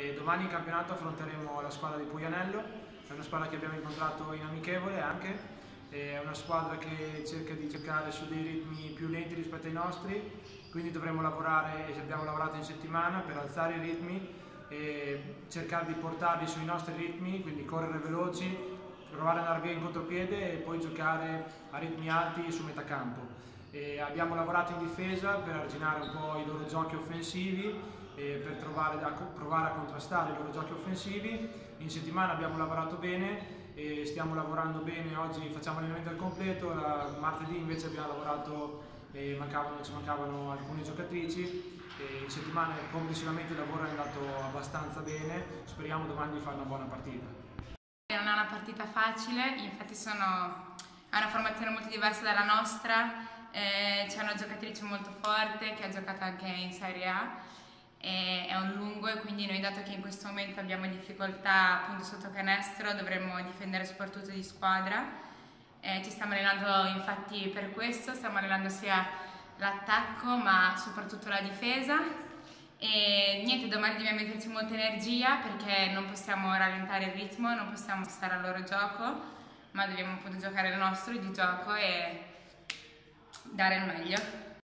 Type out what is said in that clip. E domani in campionato affronteremo la squadra di Puglianello, è una squadra che abbiamo incontrato in amichevole anche, è una squadra che cerca di giocare su dei ritmi più lenti rispetto ai nostri, quindi dovremo lavorare, e abbiamo lavorato in settimana, per alzare i ritmi e cercare di portarli sui nostri ritmi, quindi correre veloci, provare ad andare via in contropiede e poi giocare a ritmi alti su metà campo. E abbiamo lavorato in difesa per arginare un po' i loro giochi offensivi, per provare a contrastare i loro giochi offensivi. In settimana abbiamo lavorato bene e stiamo lavorando bene. Oggi facciamo allenamento al completo, martedì invece abbiamo lavorato e ci mancavano alcune giocatrici. E in settimana complessivamente il lavoro è andato abbastanza bene, speriamo domani di fare una buona partita. Non è una partita facile, infatti è una formazione molto diversa dalla nostra. C'è una giocatrice molto forte che ha giocato anche in Serie A, è un lungo e quindi noi, dato che in questo momento abbiamo difficoltà appunto sotto canestro, dovremmo difendere soprattutto di squadra. Ci stiamo allenando infatti per questo, stiamo allenando sia l'attacco ma soprattutto la difesa e niente, domani dobbiamo metterci molta energia perché non possiamo rallentare il ritmo, non possiamo stare al loro gioco, ma dobbiamo appunto giocare il nostro di gioco e dare il meglio.